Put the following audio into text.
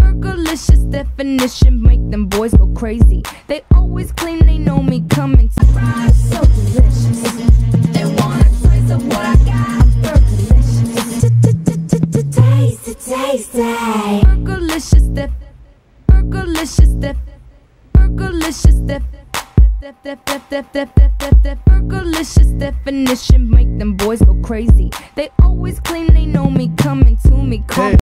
Fergalicious definition, make them boys go crazy. They always claim they know me coming to ride. So delicious, they want a taste of what I got. Fergalicious, taste it, taste it. Fergalicious def, Fergalicious def, Fergalicious def, Fergalicious definition, make them boys go crazy. They always claim they know me coming to me.